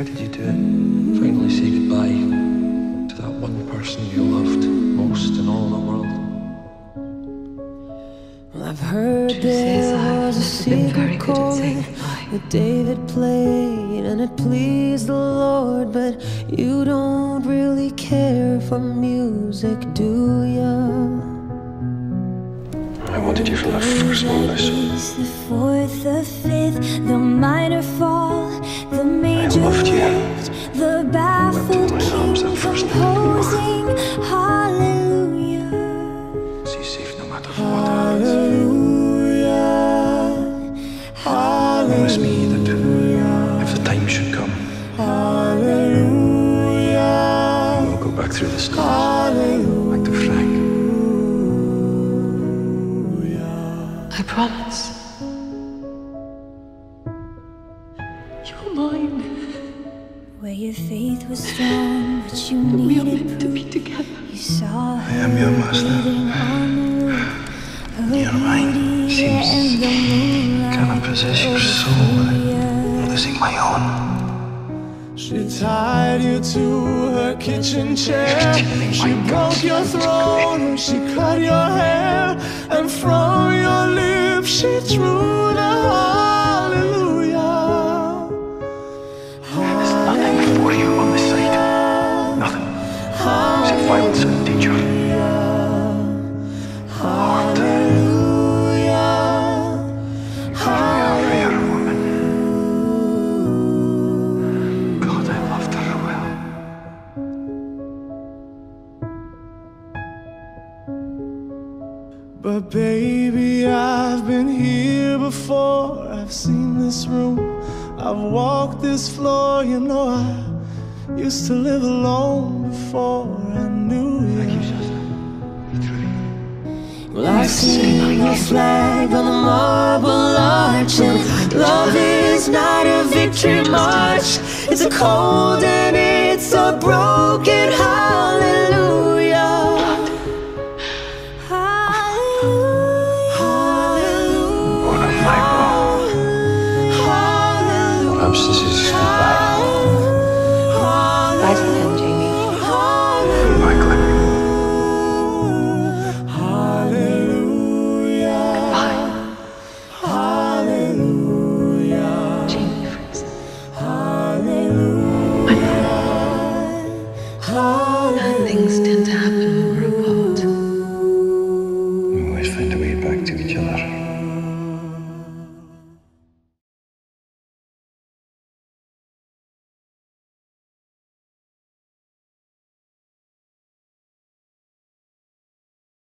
How did you do it? Finally say goodbye to that one person you loved most in all the world. Well, I've heard there was a secret calling, that David played, and it pleased the Lord. But you don't really care for music, do ya? I wanted you from that first moment I saw you. The fourth, the fifth, the minor fall, the major. I loved you. The baffled king composing. Hallelujah. See safe no matter what happens. Hallelujah. Hallelujah. Promise me that if the time should come, hallelujah, we'll go back through the stars. Hallelujah. Like the Frank. I promise. You're mine. Where your faith was strong, but you needed. We are meant to be together. You saw I am your master. You're mine. Seems I cannot possess your soul without losing my own. She tied you to her kitchen chair. She broke your throne. She cut your hair. And from your lips she drew the hallelujah. There's nothing for you on this side. Nothing. Except violence and danger. Lord, you're a rare woman. God, I loved her well. But baby, I've been here before. I've seen this room, I've walked this floor. You know I used to live alone before I knew you. Thank you, Shasta. Well, I've seen your flag on the marble arch, and love is not a victory march. It's a cold and it's a broken hallelujah.